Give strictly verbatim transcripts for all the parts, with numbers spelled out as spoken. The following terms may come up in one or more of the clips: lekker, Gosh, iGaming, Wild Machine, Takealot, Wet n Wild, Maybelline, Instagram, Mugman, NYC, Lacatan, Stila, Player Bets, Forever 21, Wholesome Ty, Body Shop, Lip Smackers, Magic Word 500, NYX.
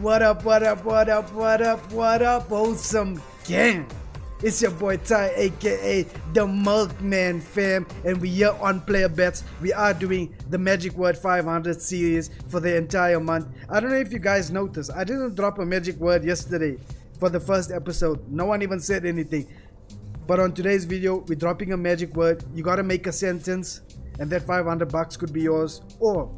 What up, what up, what up, what up, what up, wholesome gang? It's your boy Ty, aka the Mugman fam, and we are on Player Bets. We are doing the Magic Word five hundred series for the entire month. I don't know if you guys noticed, I didn't drop a Magic Word yesterday for the first episode. No one even said anything. But on today's video, we're dropping a Magic Word. You gotta make a sentence, and that five hundred bucks could be yours, or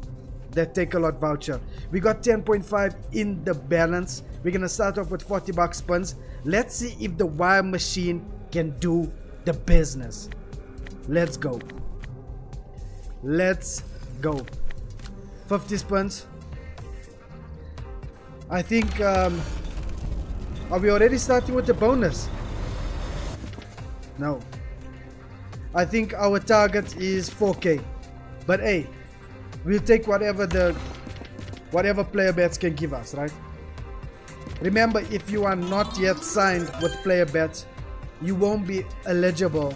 that take-a-lot voucher. We got ten point five in the balance. We're gonna start off with forty bucks spins. Let's see if the Wild Machine can do the business. Let's go. Let's go. fifty spins. I think, um, are we already starting with the bonus? No. I think our target is four K. But hey, we'll take whatever the whatever Player Bets can give us, right? Remember, if you are not yet signed with Player Bets, you won't be eligible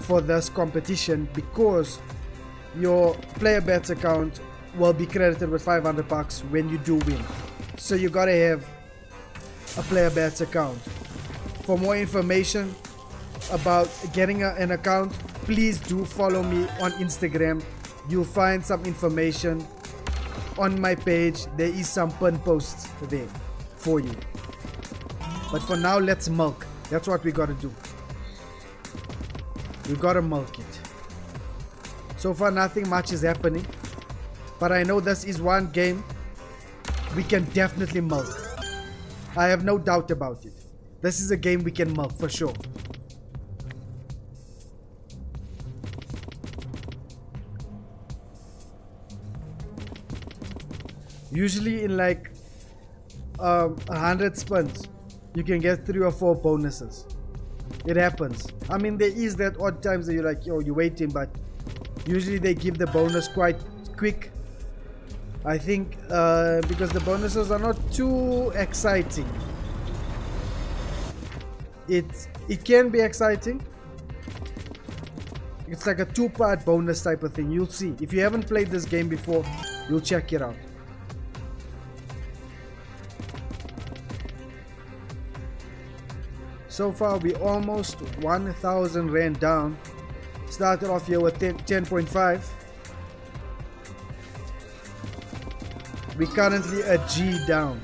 for this competition because your Player Bets account will be credited with five hundred bucks when you do win. So you gotta have a Player Bets account. For more information about getting a, an account, please do follow me on Instagram. You'll find some information on my page. There is some pin posts there for you. But for now, let's milk. That's what we gotta do. We gotta milk it. So far, nothing much is happening. But I know this is one game we can definitely milk. I have no doubt about it. This is a game we can milk for sure. Usually in like um, one hundred spins, you can get three or four bonuses. It happens. I mean, there is that odd times that you're like, yo, you're waiting, but usually they give the bonus quite quick. I think uh, because the bonuses are not too exciting. It, it can be exciting. It's like a two-part bonus type of thing. You'll see. If you haven't played this game before, you'll check it out. So far, we almost one thousand rand down. Started off here with ten point five. We currently a G down.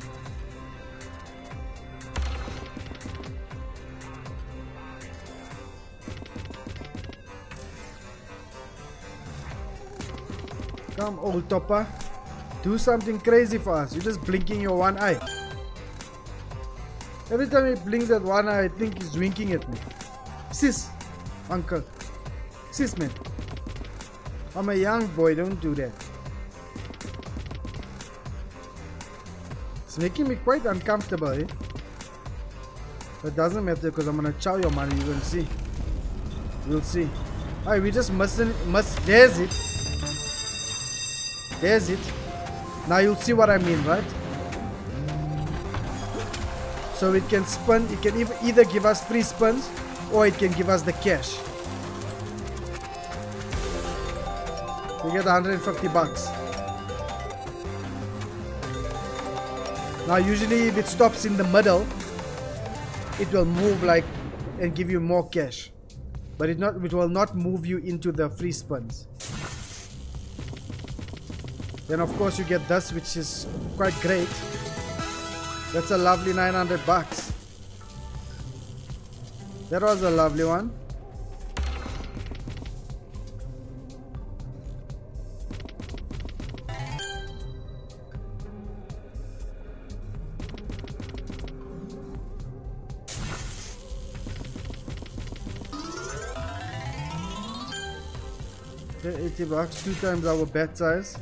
Come, old topper. Do something crazy for us. You're just blinking your one eye. Every time he blinks at one eye, I think he's winking at me. Sis, uncle. Sis, man. I'm a young boy, don't do that. It's making me quite uncomfortable, eh? But it doesn't matter because I'm gonna chow your money, you're gonna see. You'll see. Alright, we just mustn't, must, there's it. There's it. Now you'll see what I mean, right? So it can spin, it can either give us three spins or it can give us the cash. We get one hundred fifty bucks. Now usually if it stops in the middle, it will move like and give you more cash. But it, not, it will not move you into the free spins. Then of course you get this, which is quite great. That's a lovely nine hundred bucks. That was a lovely one. eighty bucks, two times our bet size.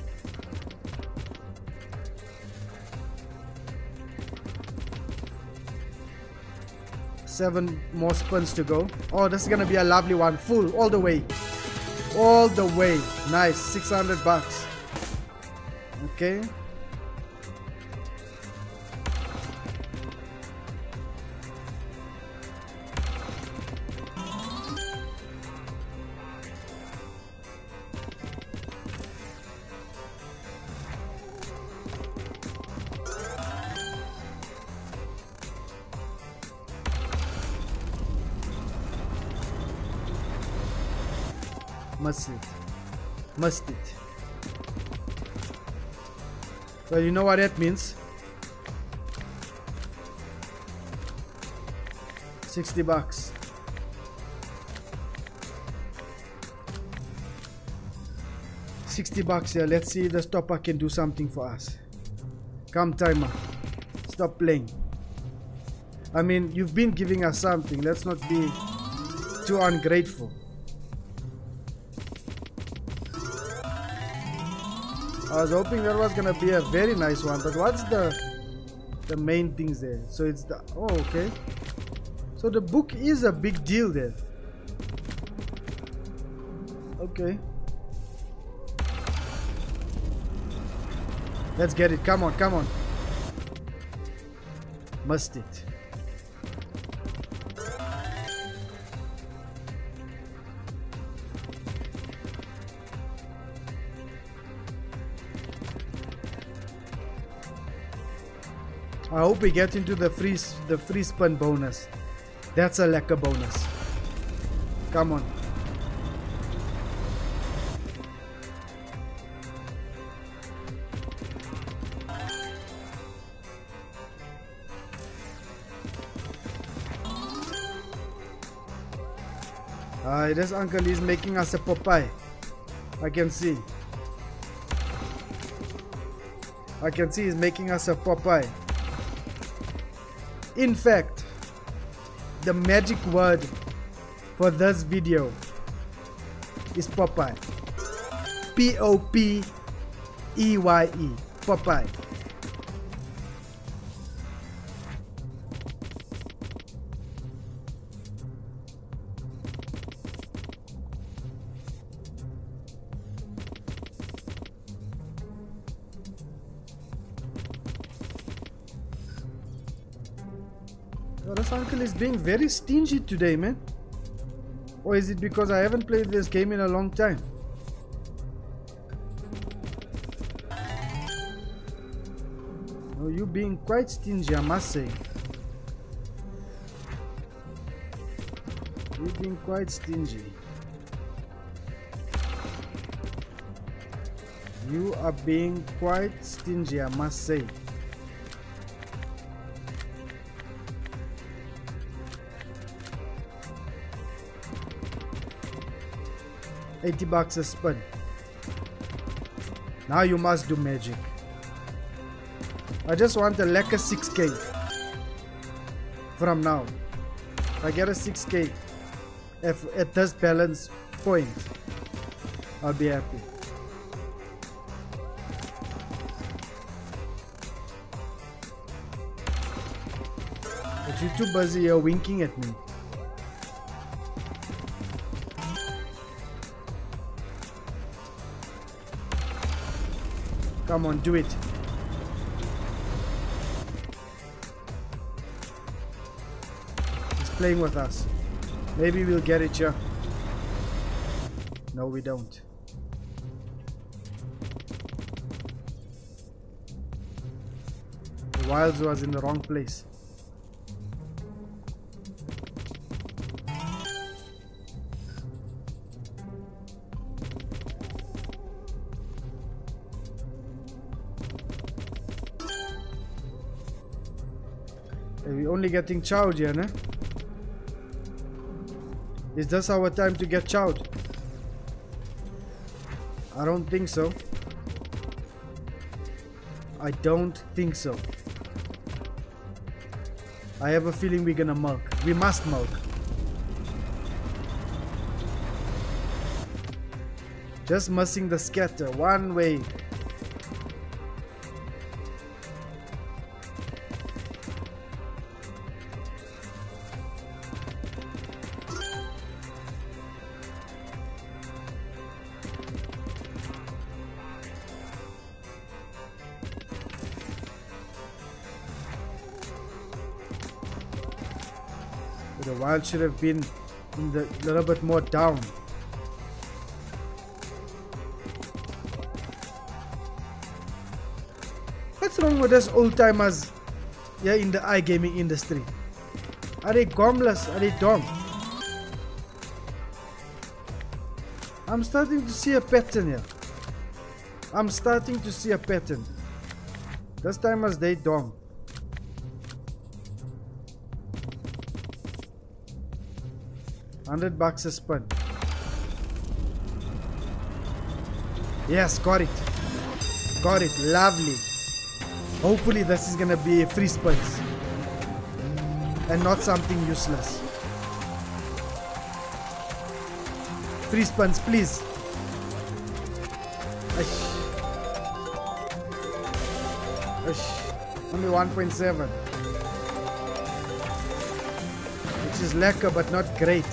Seven more spins to go. Oh, this is gonna be a lovely one. Full, all the way. All the way. Nice, six hundred bucks. Okay. Mustard. Mustard. Well, you know what that means. sixty bucks. sixty bucks here. Let's see if the stopper can do something for us. Come, timer. Stop playing. I mean, you've been giving us something. Let's not be too ungrateful. I was hoping that was gonna be a very nice one, but what's the the main things there? So it's the oh okay. So the book is a big deal there. Okay. Let's get it. Come on, come on. Must it. I hope we get into the free the free spin bonus. That's a lekker bonus. Come on. Uh, this uncle is making us a Popeye. I can see. I can see he's making us a Popeye. In fact, the magic word for this video is Popeye. P O P E Y E. Popeye. This uncle is being very stingy today, man. Or is it because I haven't played this game in a long time? Oh, you're being quite stingy, I must say. You're being quite stingy. You are being quite stingy, I must say. eighty bucks a spin. Now you must do magic. I just want a lekker six K from now. If I get a six K if at this balance point, I'll be happy. But you're too busy here winking at me. Come on, do it. He's playing with us. Maybe we'll get it, yeah. No, we don't. The Wilds was in the wrong place. We're only getting chowed here, ne? Is this our time to get chowed? I don't think so. I don't think so. I have a feeling we're gonna milk. We must milk. Just missing the scatter one way. The Wild should have been in the little bit more down. What's wrong with us old timers yeah in the iGaming industry? Are they gomless? Are they dumb? I'm starting to see a pattern here. I'm starting to see a pattern. This time as they don't. one hundred bucks a spin. Yes, got it. Got it. Lovely. Hopefully this is gonna be free spins and not something useless. Free spins, please. Ish. Ish. Only one point seven, which is lekker but not great.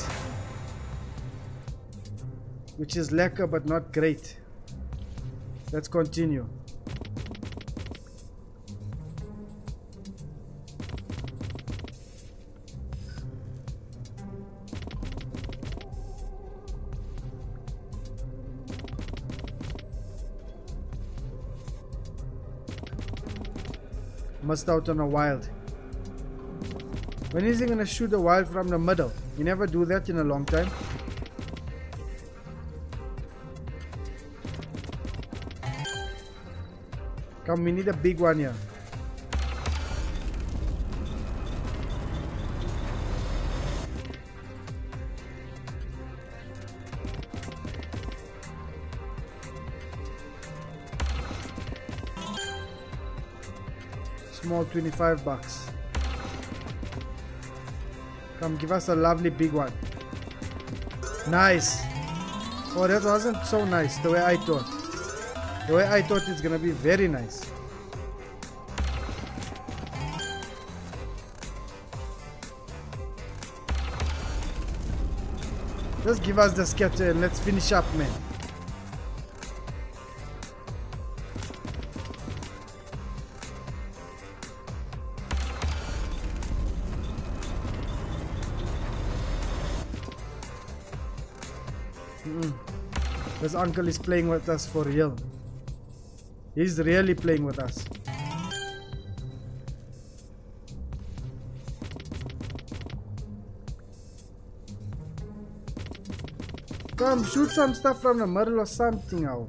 Which is lekker but not great. Let's continue. Missed out on a wild. When is he gonna shoot a wild from the middle? You never do that in a long time. Come, we need a big one here. Small twenty-five bucks. Come, give us a lovely big one. Nice. Oh, that wasn't so nice the way I thought. The way I thought it's gonna be very nice. Just give us the scatter and let's finish up, man. Mm-mm. This uncle is playing with us for real. He's really playing with us. Come, shoot some stuff from the middle or something out.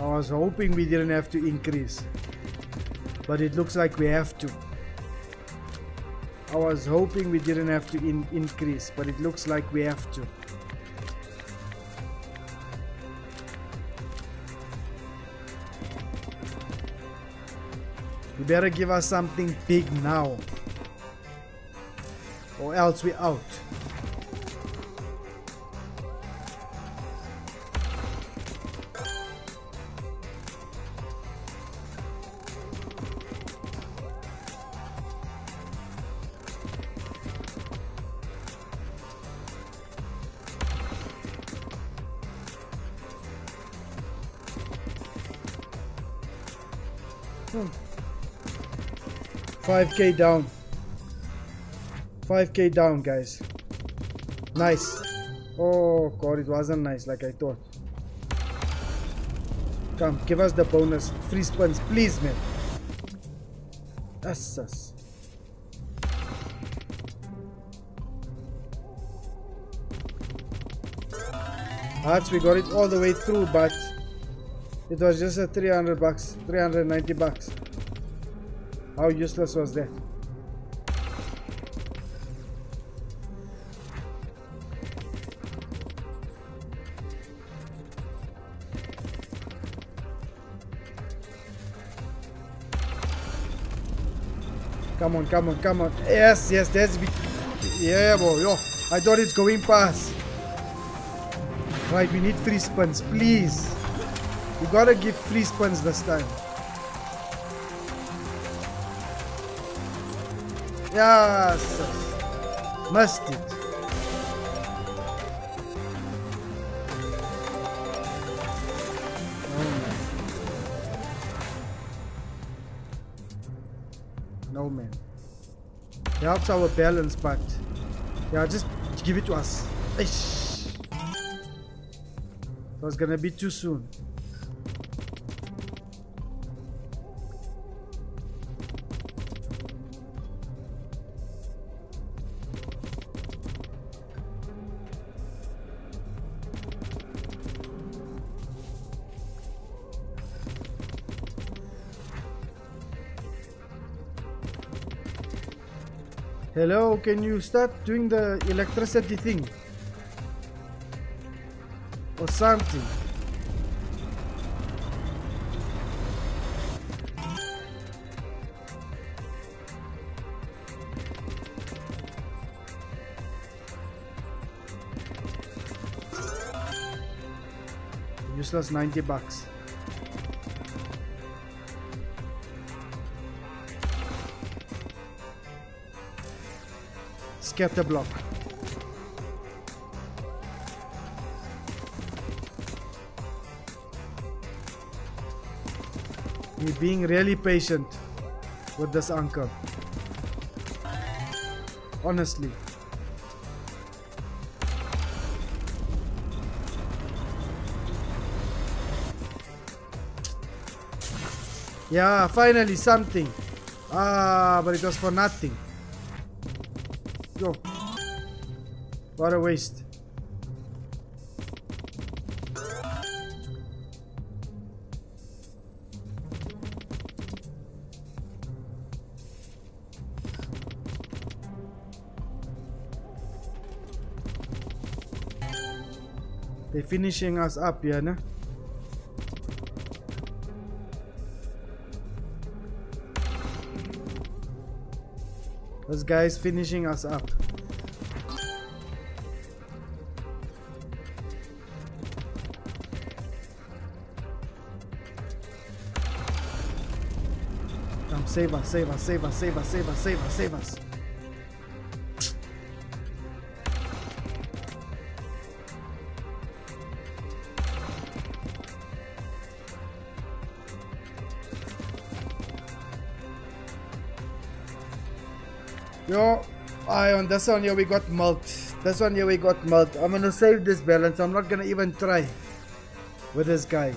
I was hoping we didn't have to increase, but it looks like we have to. I was hoping we didn't have to in increase, but it looks like we have to. You better give us something big now, or else we're out. five K down. five K down, guys. Nice. Oh god, it wasn't nice like I thought. Come, give us the bonus. Free spins, please, man. That's us. Hearts, we got it all the way through, but it was just a three hundred bucks, three hundred ninety bucks. How useless was that? Come on, come on, come on. Yes, yes, that's big. Yeah, boy, yo. I thought it's going past. Right, we need free spins, please. You gotta give free spins this time. Yes! Must it. No, man. It helps our balance, but yeah, just give it to us. Eish. That was gonna be too soon. Hello, can you start doing the electricity thing? Or something? Useless ninety bucks. Get the block. We're being really patient with this uncle. Honestly. Yeah, finally something. Ah, but it was for nothing. Go. What a waste. They're finishing us up here, nah? This guy's finishing us up. Come save us, save us, save us, save us, save us, save us, save us. Yo, I on this one here we got mult. This one here we got mult. I'm gonna save this balance. I'm not gonna even try with this guy.